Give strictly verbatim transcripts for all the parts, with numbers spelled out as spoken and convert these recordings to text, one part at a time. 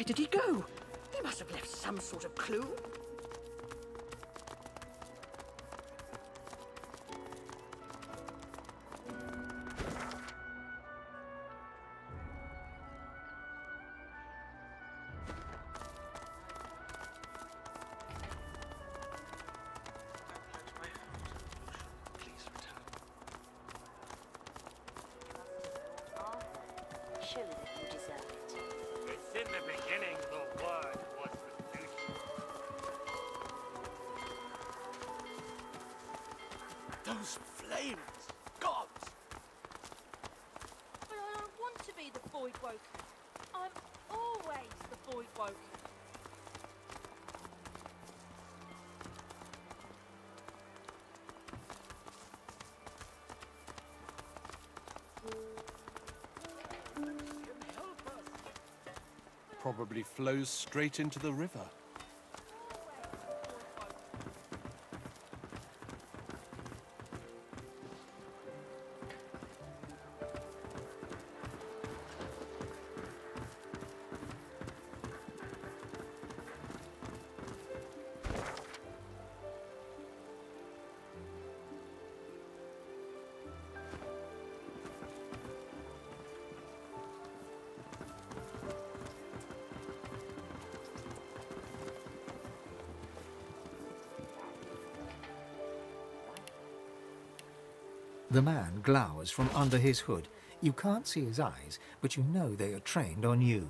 Where did he go? He must have left some sort of clue. Probably flows straight into the river. The man glowers from under his hood. You can't see his eyes, but you know they are trained on you.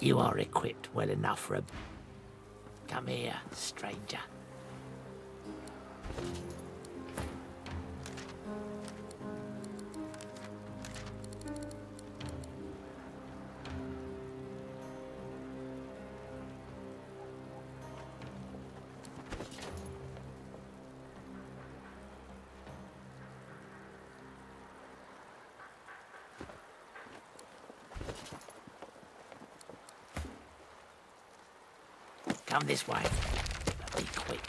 You are equipped well enough for a... Come here, stranger. Come this way, but be quick.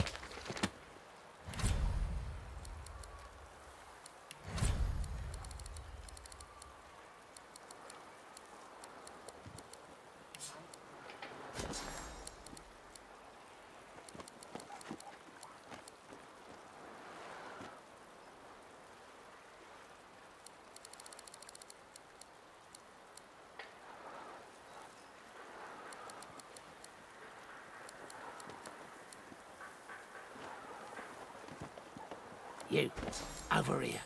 You, over here.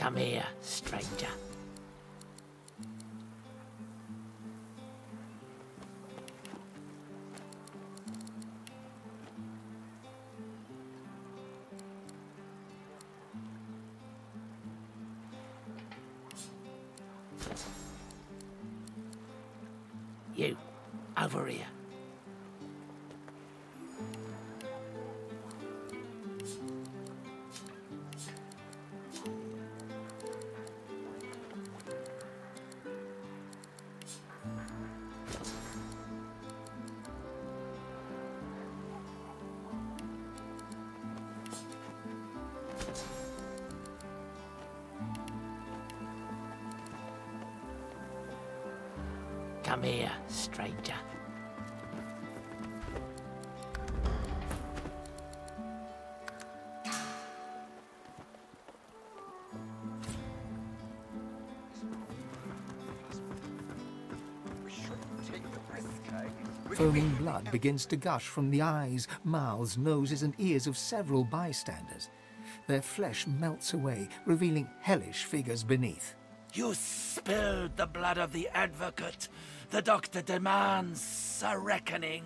Come here, stranger. You, over here. Come here, stranger. Foaming blood begins to gush from the eyes, mouths, noses and ears of several bystanders. Their flesh melts away, revealing hellish figures beneath. You spilled the blood of the Advocate. The Doctor demands a reckoning.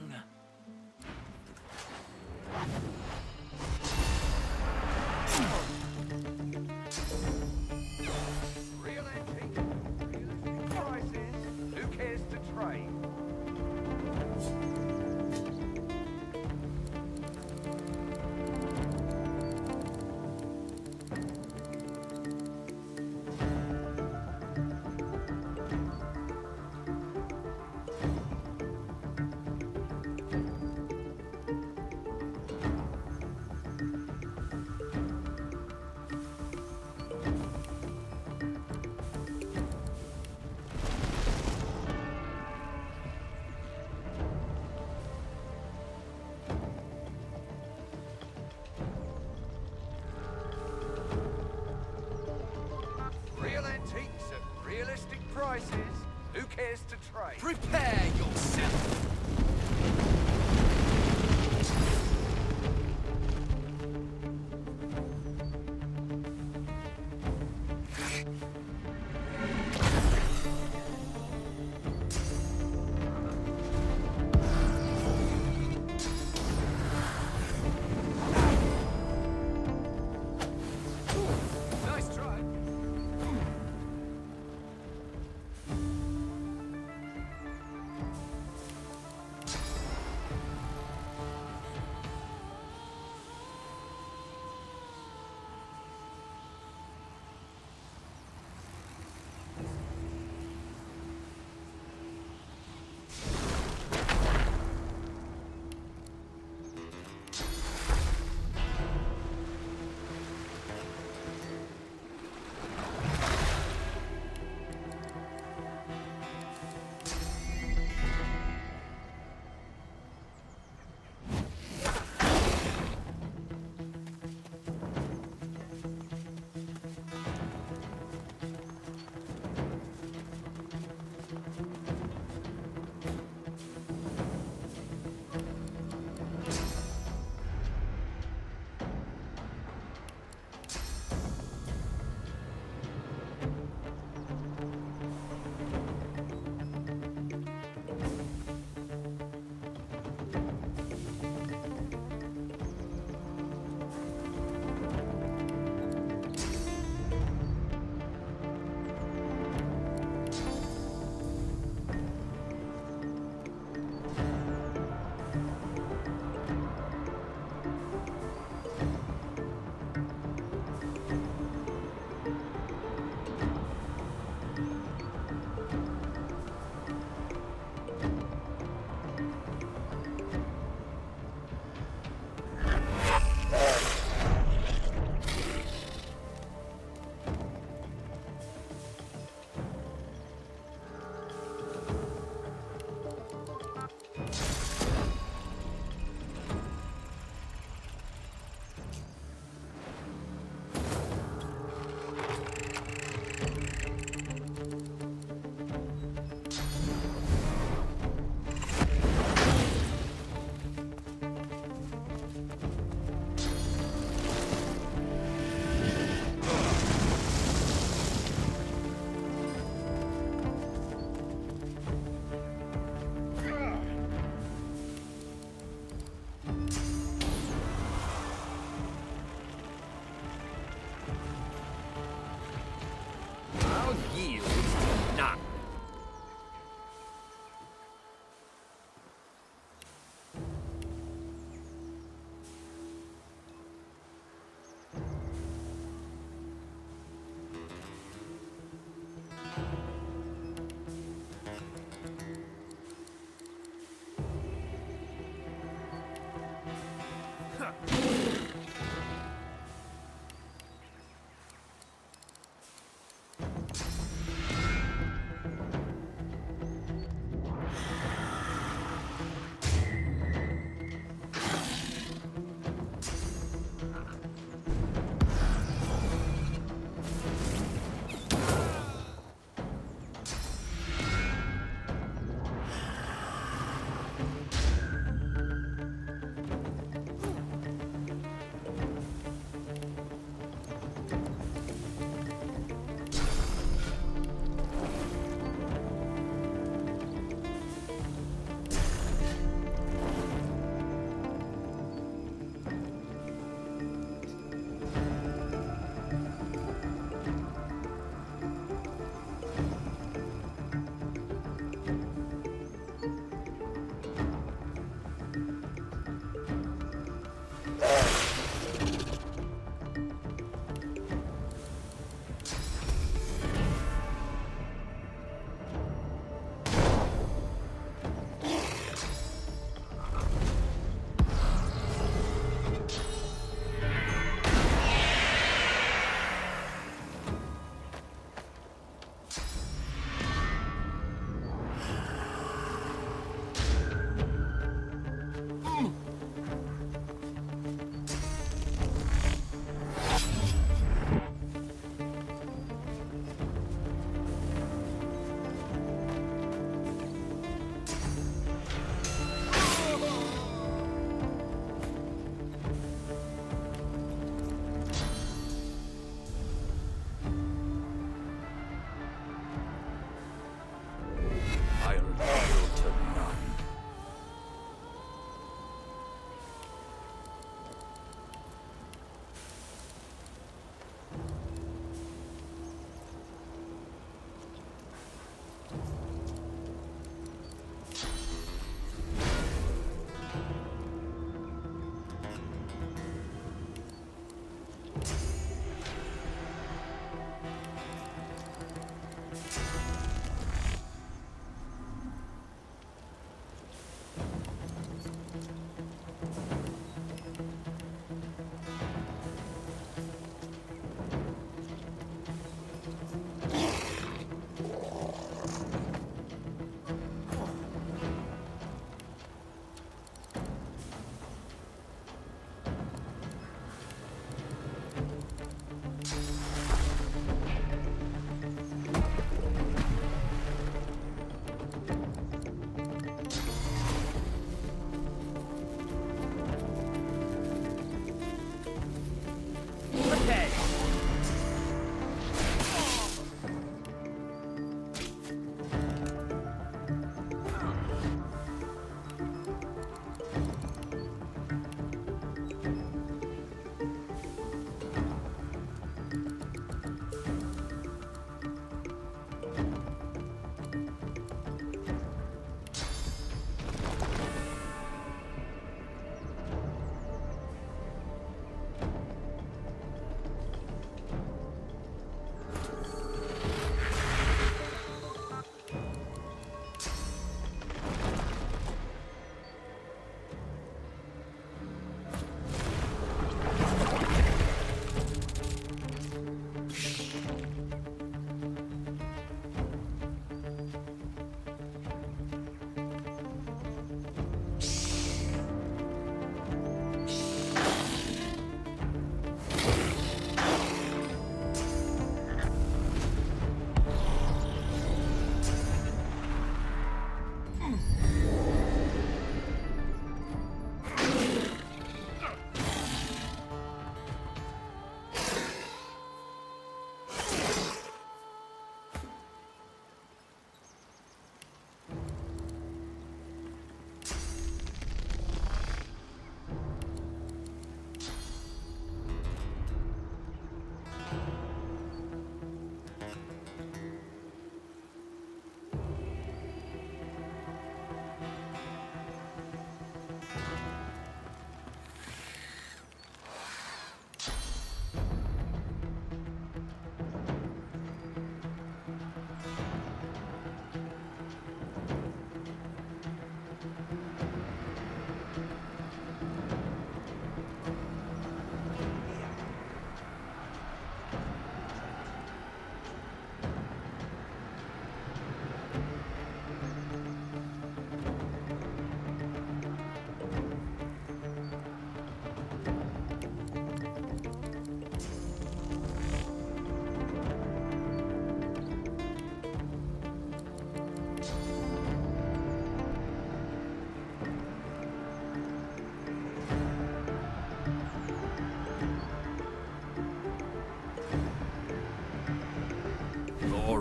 Who cares to trade? Prepare yourself!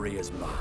Is mine.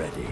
ready.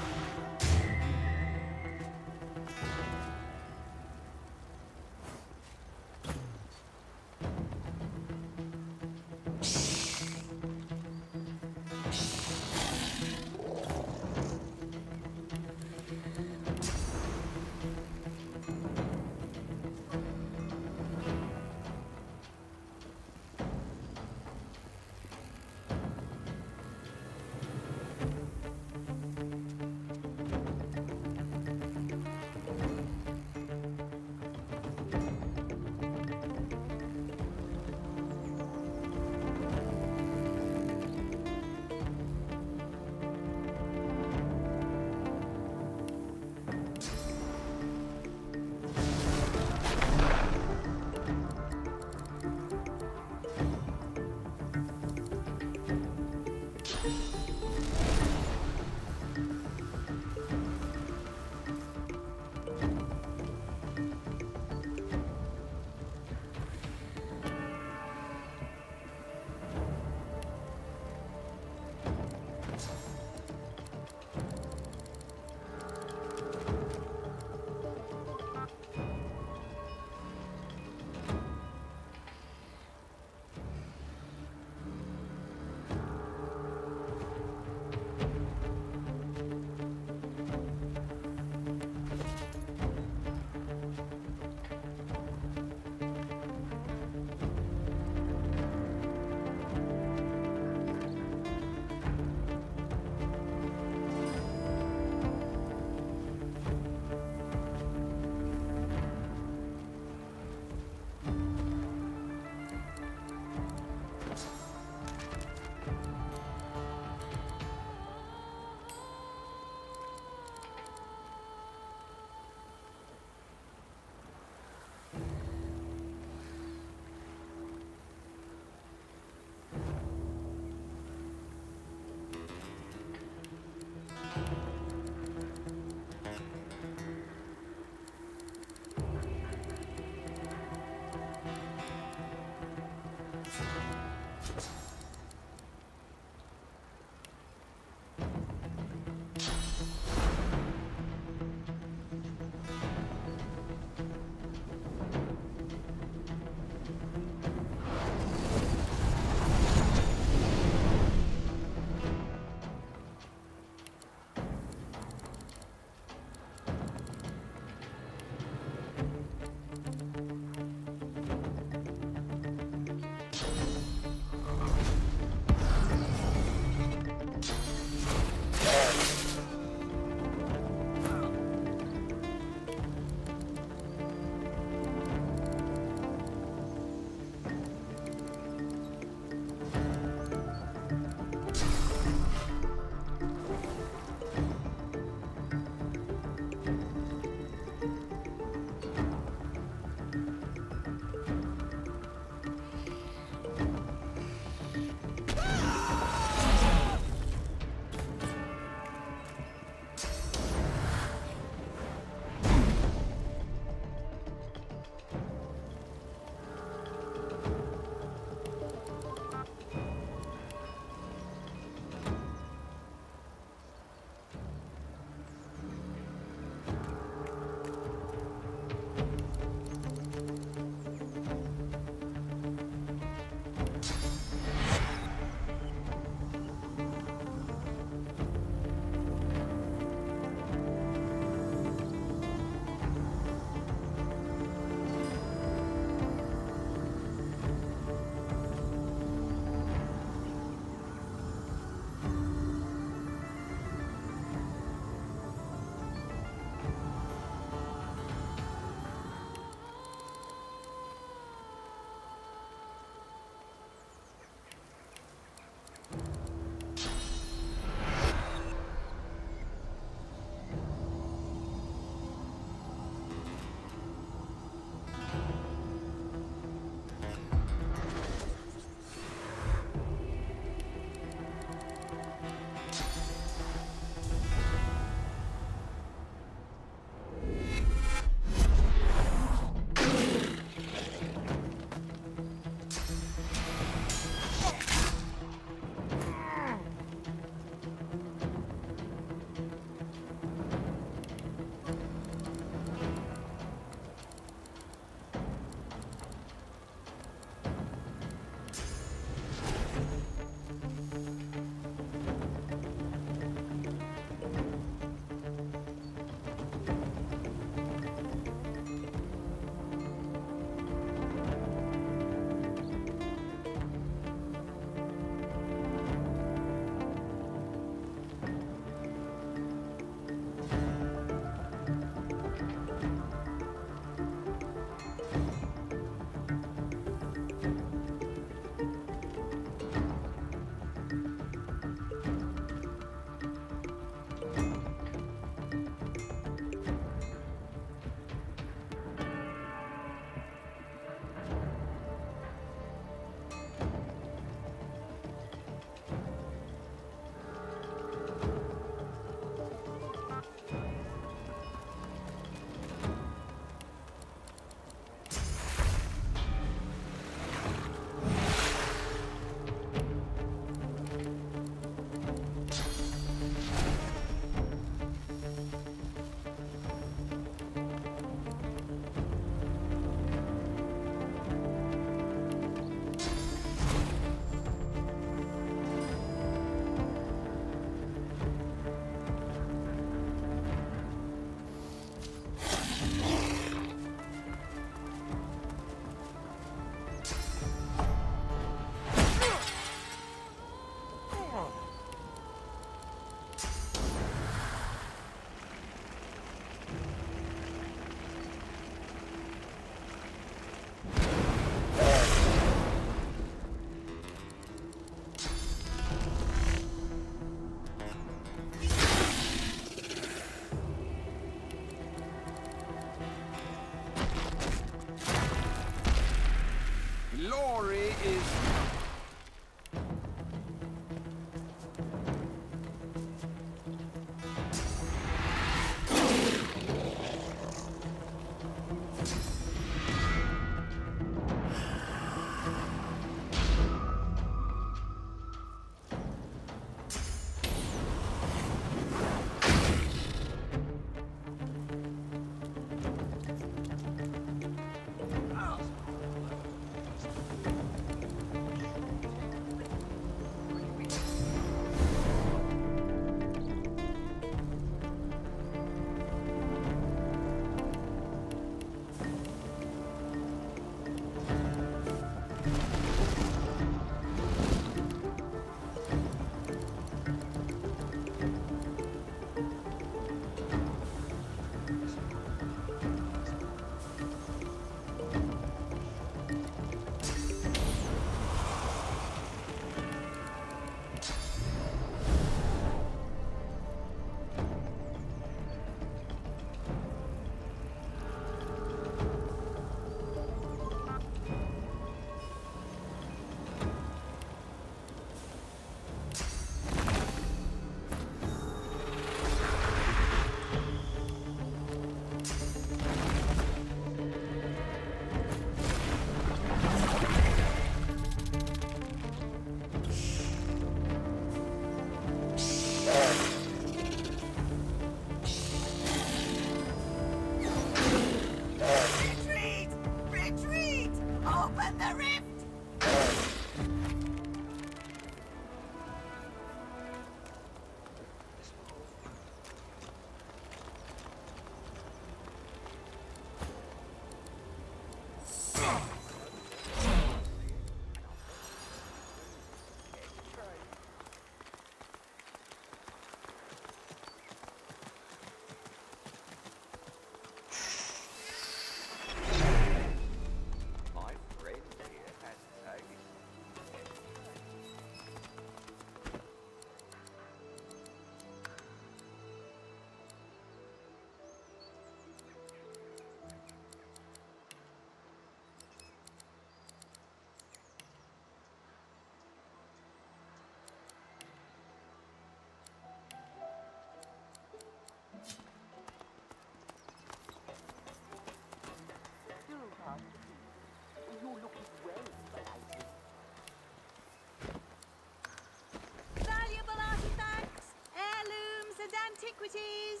Ladies!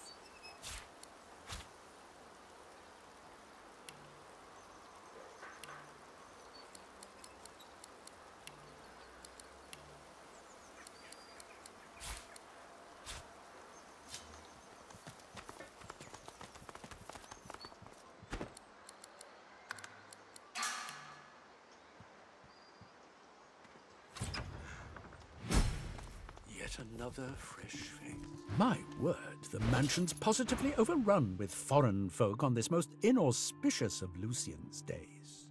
Another fresh thing. My word, the mansion's positively overrun with foreign folk on this most inauspicious of Lucian's days.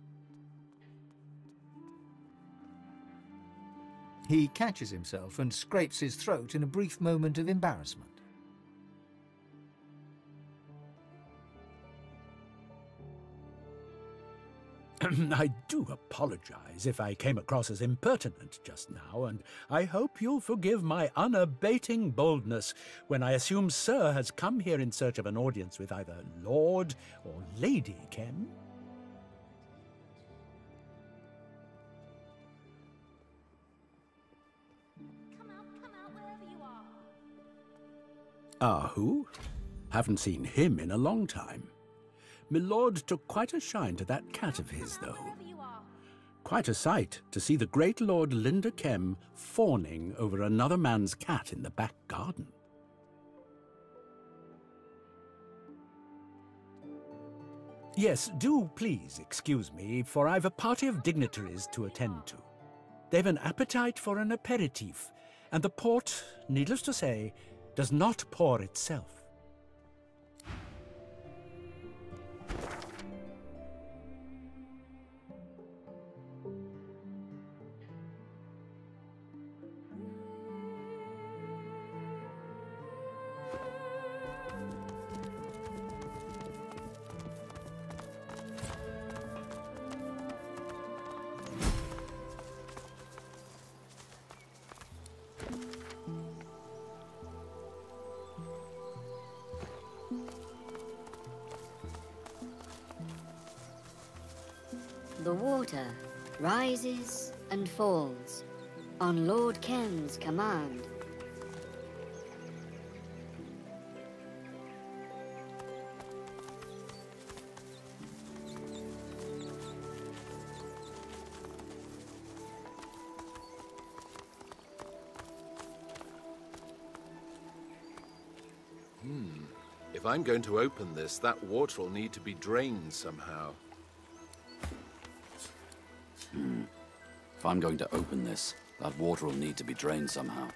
He catches himself and scrapes his throat in a brief moment of embarrassment. I do apologize if I came across as impertinent just now, and I hope you'll forgive my unabating boldness when I assume Sir has come here in search of an audience with either Lord or Lady Kemm. Come out, come out, wherever you are. Ah, who? Haven't seen him in a long time. Milord took quite a shine to that cat of his, though. Quite a sight to see the great Lord Linder Kemm fawning over another man's cat in the back garden. Yes, do please excuse me, for I've a party of dignitaries to attend to. They've an appetite for an aperitif, and the port, needless to say, does not pour itself. The water rises and falls on Lord Kemm's command. Hmm. If I'm going to open this, that water will need to be drained somehow. If I'm going to open this, that water will need to be drained somehow.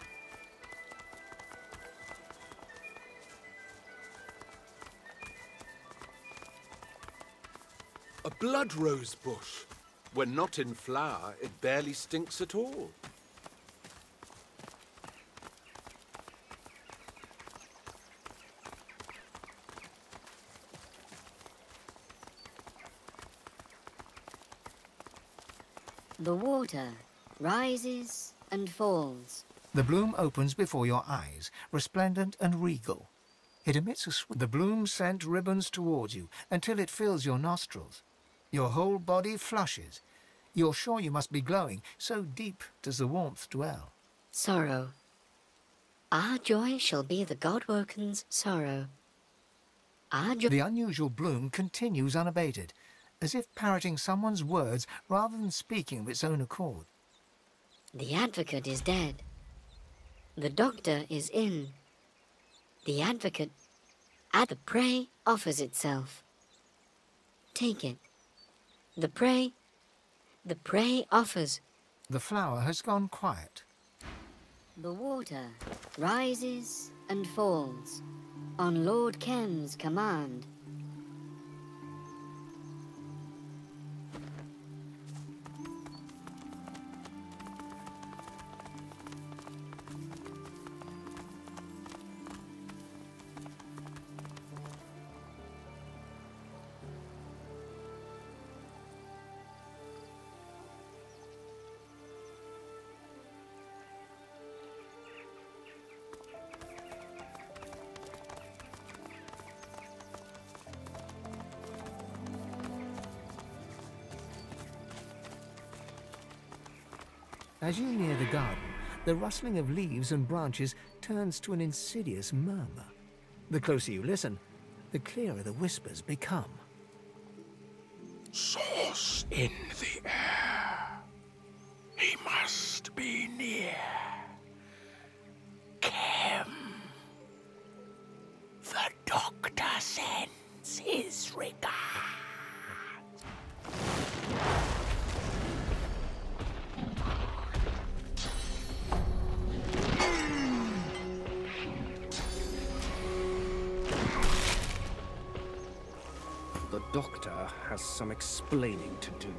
A blood rose bush. When not in flower, it barely stinks at all. The water rises and falls. The bloom opens before your eyes, resplendent and regal. It emits a sweet... The bloom scent ribbons towards you until it fills your nostrils. Your whole body flushes. You're sure you must be glowing, so deep does the warmth dwell. Sorrow. Our joy shall be the Godwoken's sorrow. Our joy... The unusual bloom continues unabated, as if parroting someone's words rather than speaking of its own accord. The Advocate is dead. The Doctor is in. The Advocate at the Prey offers itself. Take it. The Prey, the Prey offers. The flower has gone quiet. The water rises and falls on Lord Kemm's command. As you near the garden, the rustling of leaves and branches turns to an insidious murmur. The closer you listen, the clearer the whispers become. Source in the air. He must be near. Kemm. The Doctor sends his regards. The Doctor has some explaining to do.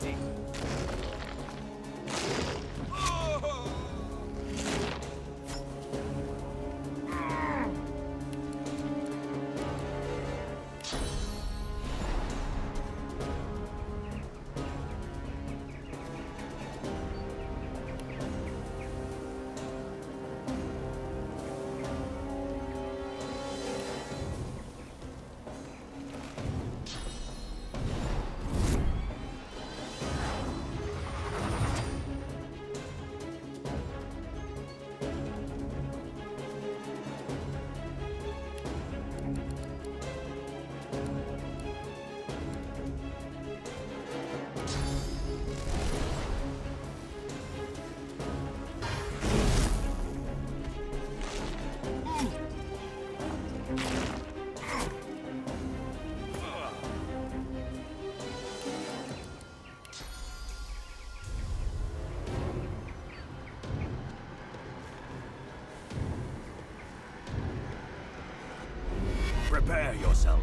ready! Oh. Prepare yourself.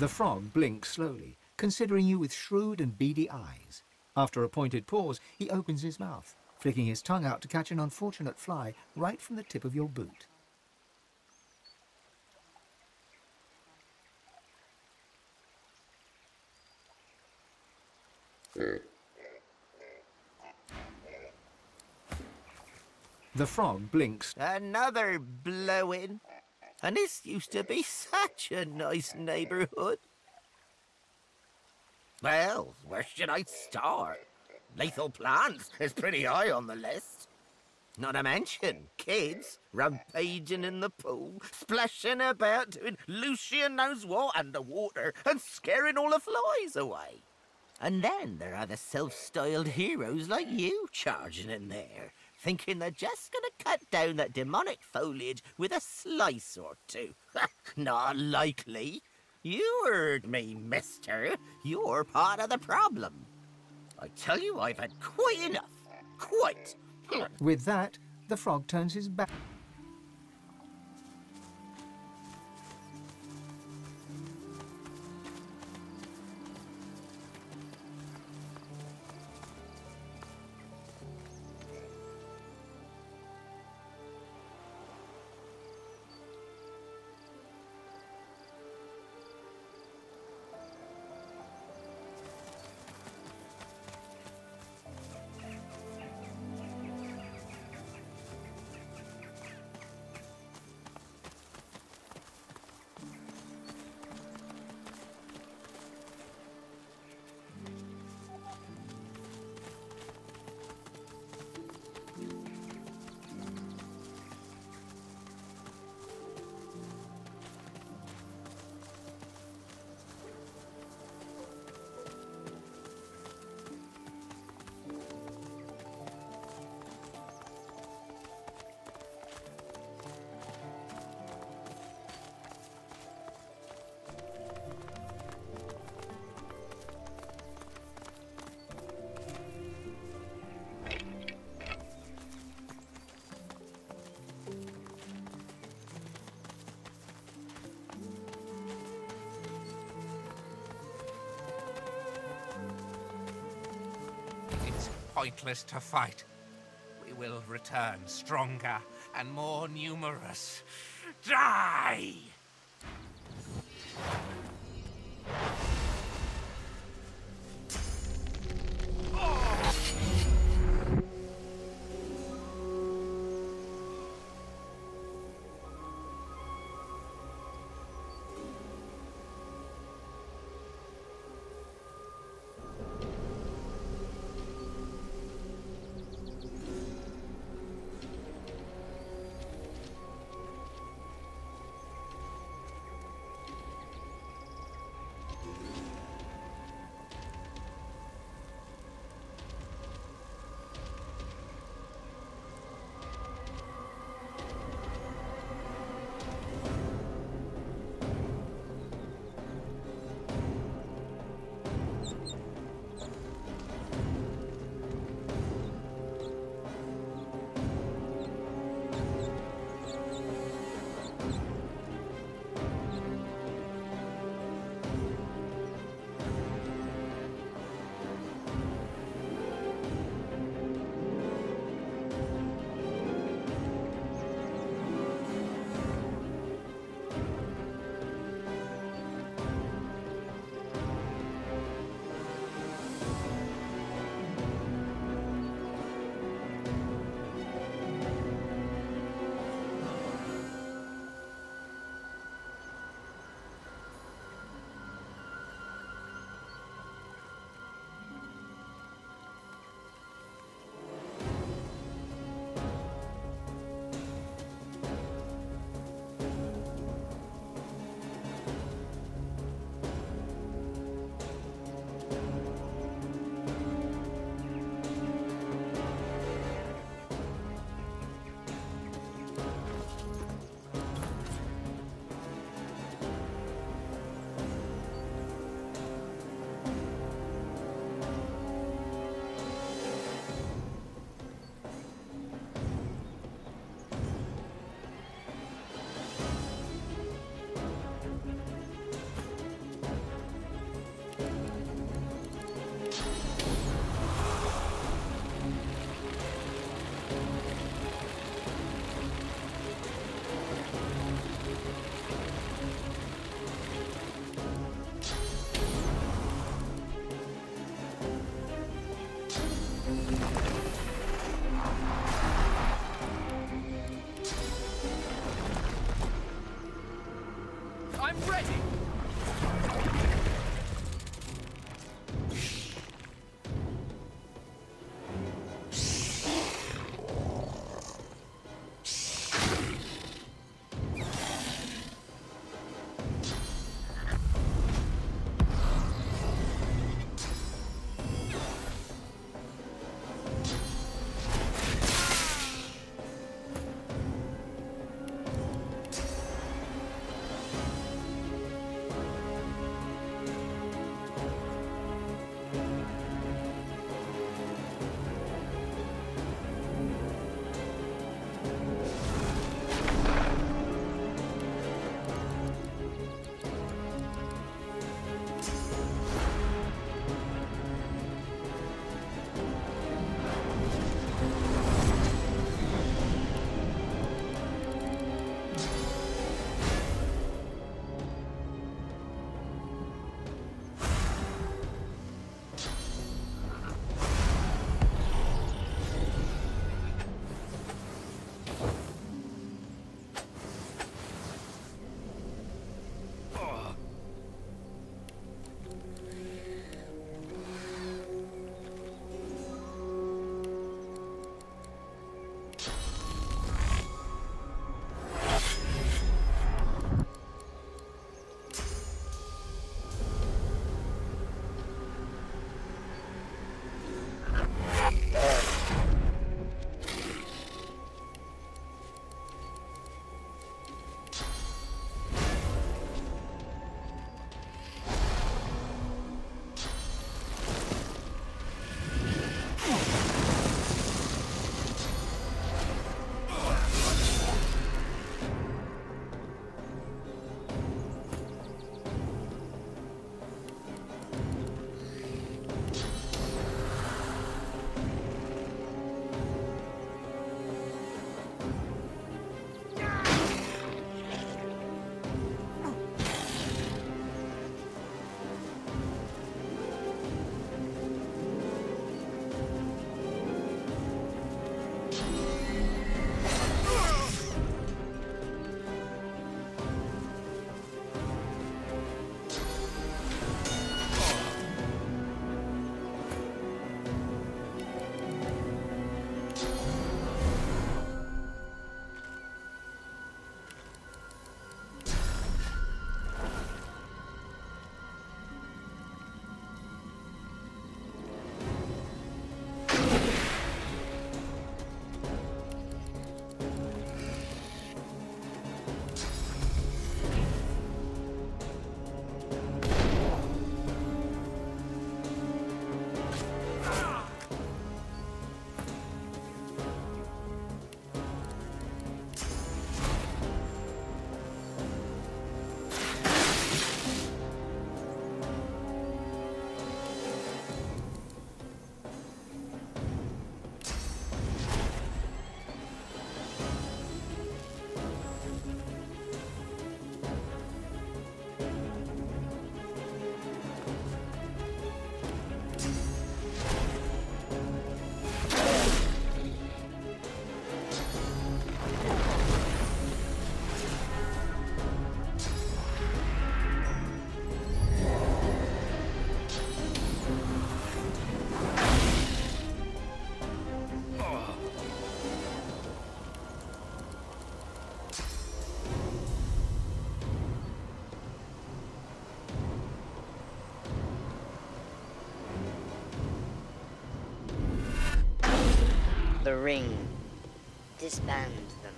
The frog blinks slowly, considering you with shrewd and beady eyes. After a pointed pause, he opens his mouth, flicking his tongue out to catch an unfortunate fly right from the tip of your boot. The frog blinks. Another blowing. And this used to be such a nice neighbourhood. Well, where should I start? Lethal plants is pretty high on the list. Not to mention kids rampaging in the pool, splashing about, doing Lucian knows what underwater, and scaring all the flies away. And then there are the self-styled heroes like you charging in there, thinking they're just going to cut down that demonic foliage with a slice or two. Not likely. You heard me, mister. You're part of the problem. I tell you, I've had quite enough. Quite. With that, the frog turns his back. Pointless to fight. We will return stronger and more numerous. Die! the ring. Disband them.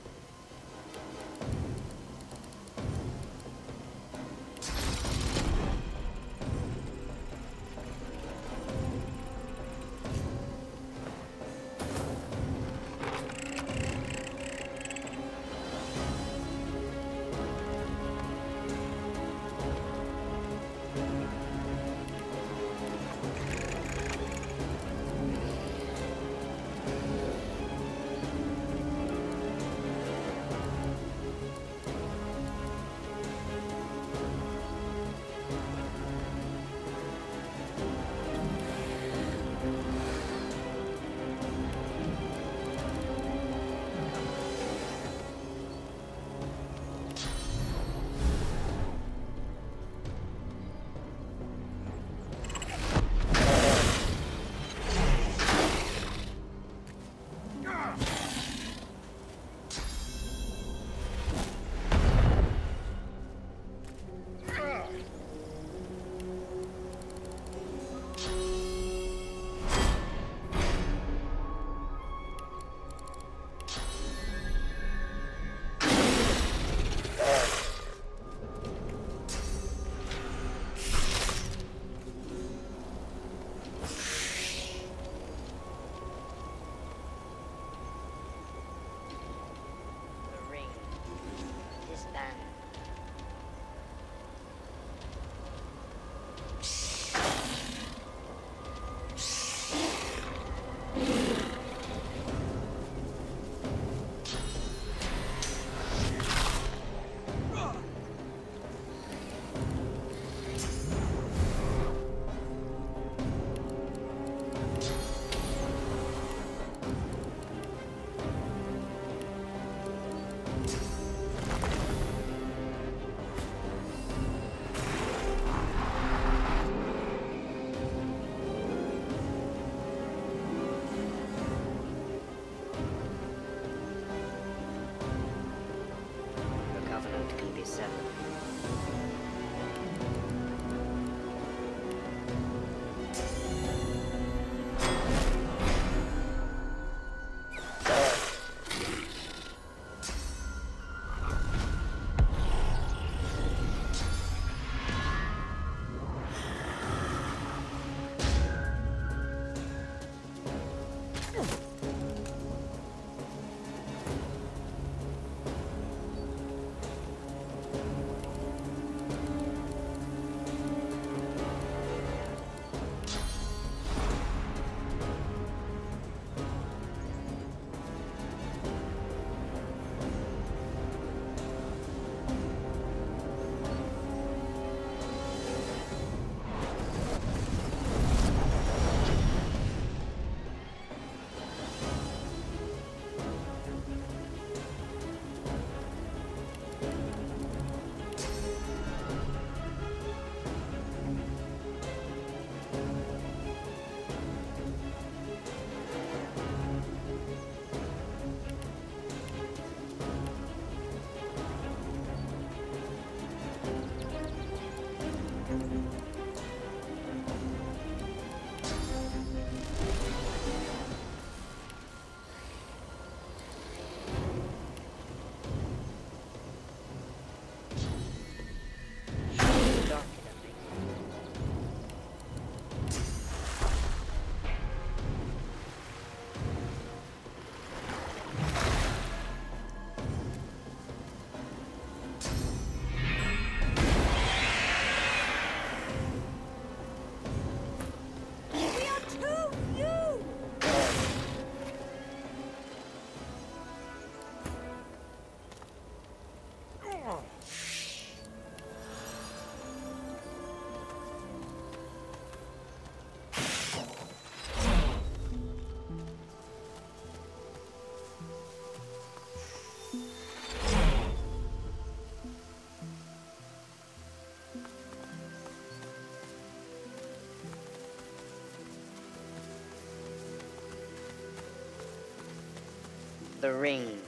The ring.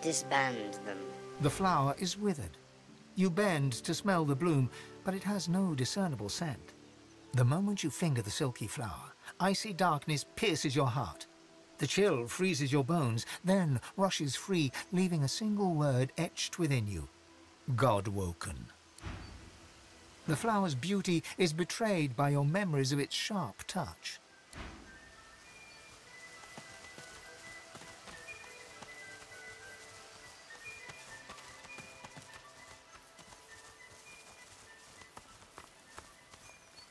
Disband them. The flower is withered. You bend to smell the bloom, but it has no discernible scent. The moment you finger the silky flower, icy darkness pierces your heart. The chill freezes your bones, then rushes free, leaving a single word etched within you. Godwoken. The flower's beauty is betrayed by your memories of its sharp touch.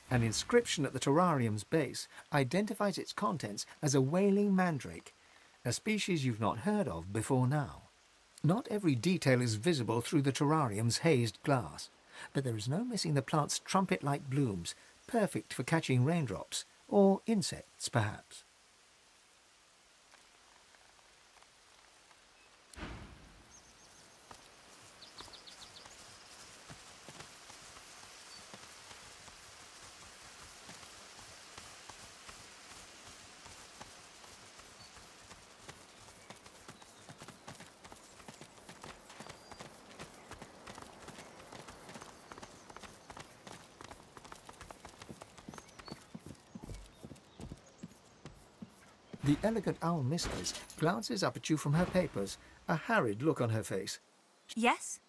An inscription at the terrarium's base identifies its contents as a wailing mandrake, a species you've not heard of before now. Not every detail is visible through the terrarium's hazed glass, but there is no missing the plant's trumpet-like blooms, perfect for catching raindrops, or insects perhaps. The elegant owl mistress glances up at you from her papers, a harried look on her face. Yes?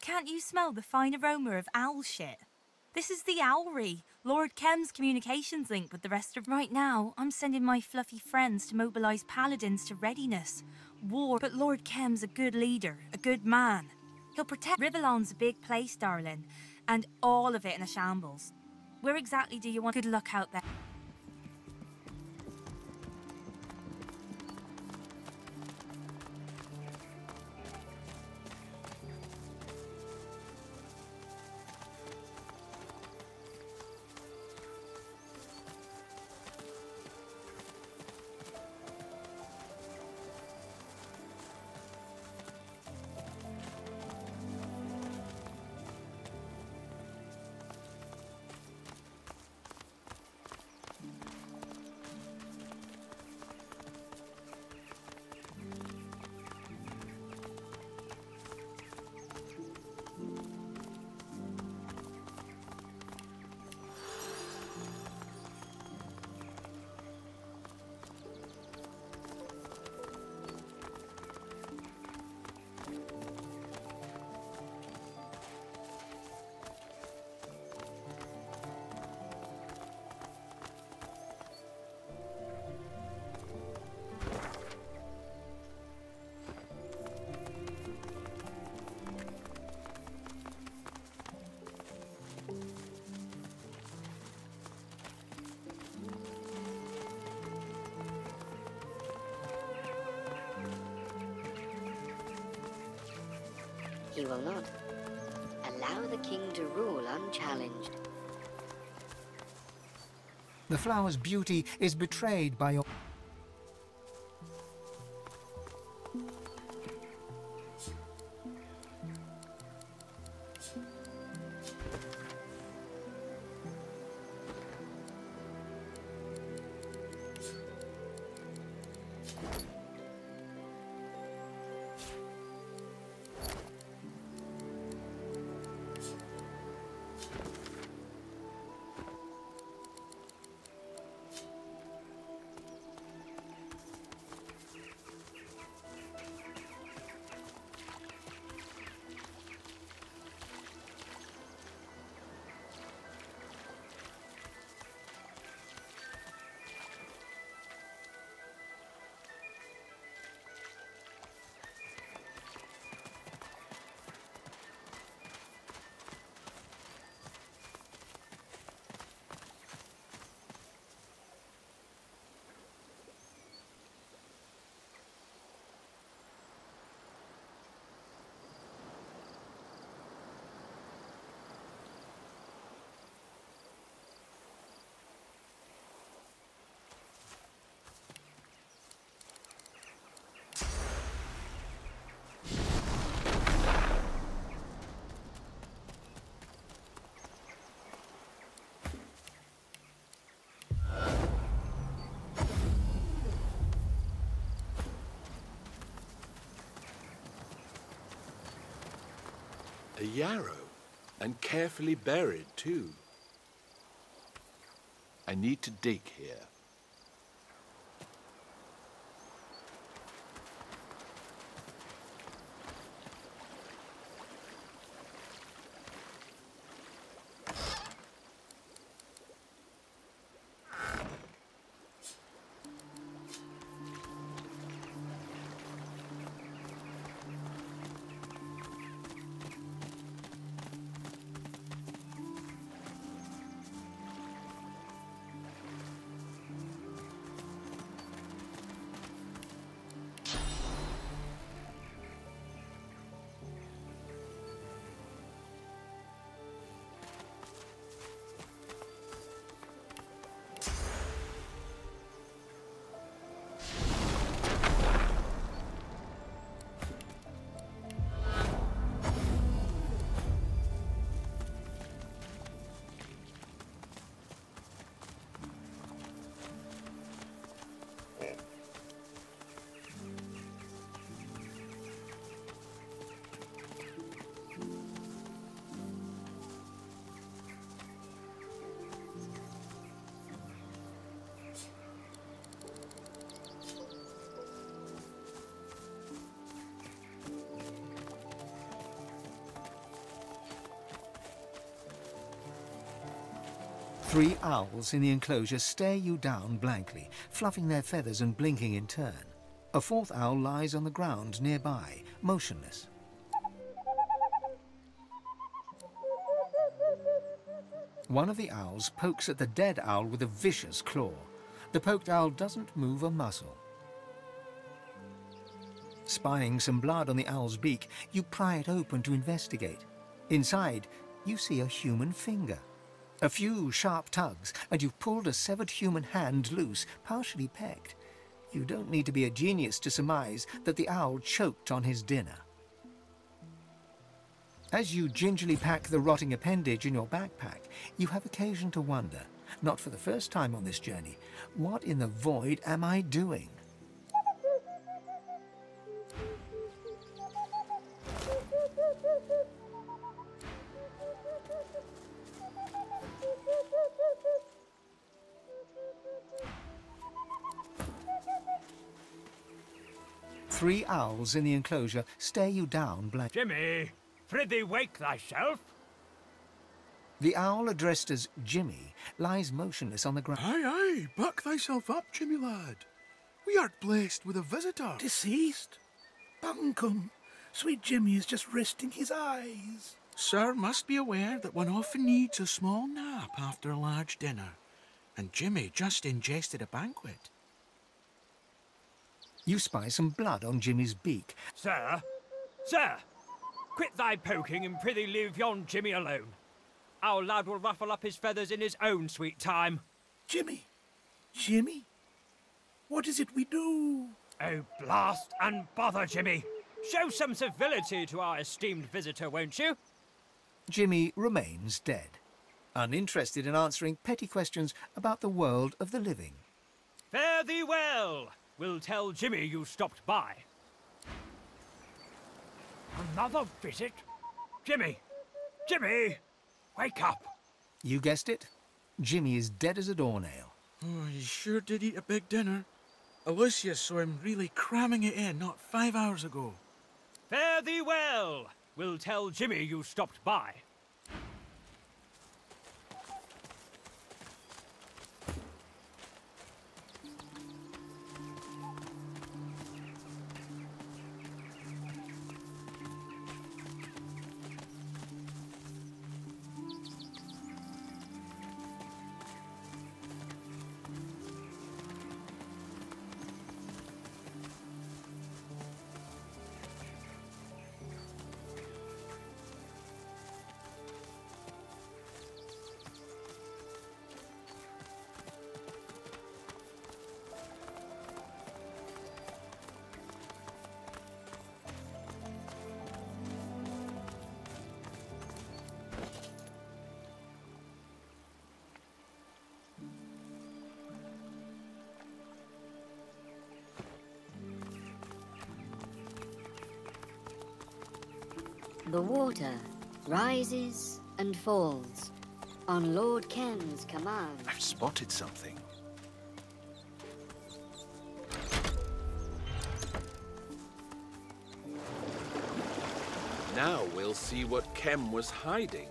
Can't you smell the fine aroma of owl shit? This is the Owlry, Lord Kemm's communications link with the rest of right now. I'm sending my fluffy friends to mobilise paladins to readiness. War, but Lord Kemm's a good leader, a good man. He'll protect... Rivalon's a big place, darling, and all of it in a shambles. Where exactly do you want good luck out there? He will not allow the king to rule unchallenged. The flower's beauty is betrayed by your... A yarrow, and carefully buried too. I need to dig here. Three owls in the enclosure stare you down blankly, fluffing their feathers and blinking in turn. A fourth owl lies on the ground nearby, motionless. One of the owls pokes at the dead owl with a vicious claw. The poked owl doesn't move a muscle. Spying some blood on the owl's beak, you pry it open to investigate. Inside, you see a human finger. A few sharp tugs, and you've pulled a severed human hand loose, partially pecked. You don't need to be a genius to surmise that the owl choked on his dinner. As you gingerly pack the rotting appendage in your backpack, you have occasion to wonder, not for the first time on this journey, what in the void am I doing? Three owls in the enclosure stare you down blankly. Jimmy, prithee wake thyself. The owl addressed as Jimmy lies motionless on the ground. Aye, aye, buck thyself up, Jimmy lad. We art blessed with a visitor. Deceased? Bunkum, sweet Jimmy is just resting his eyes. Sir must be aware that one often needs a small nap after a large dinner, and Jimmy just ingested a banquet. You spy some blood on Jimmy's beak. Sir, sir, quit thy poking and prithee leave yon Jimmy alone. Our lad will ruffle up his feathers in his own sweet time. Jimmy, Jimmy, what is it we do? Oh, blast and bother, Jimmy. Show some civility to our esteemed visitor, won't you? Jimmy remains dead, uninterested in answering petty questions about the world of the living. Fare thee well. We'll tell Jimmy you stopped by. Another visit? Jimmy! Jimmy! Wake up! You guessed it. Jimmy is dead as a doornail. Oh, he sure did eat a big dinner. Lucian saw him really cramming it in not five hours ago. Fare thee well! We'll tell Jimmy you stopped by. The water rises and falls on Lord Kemm's command. I've spotted something. Now we'll see what Kemm was hiding.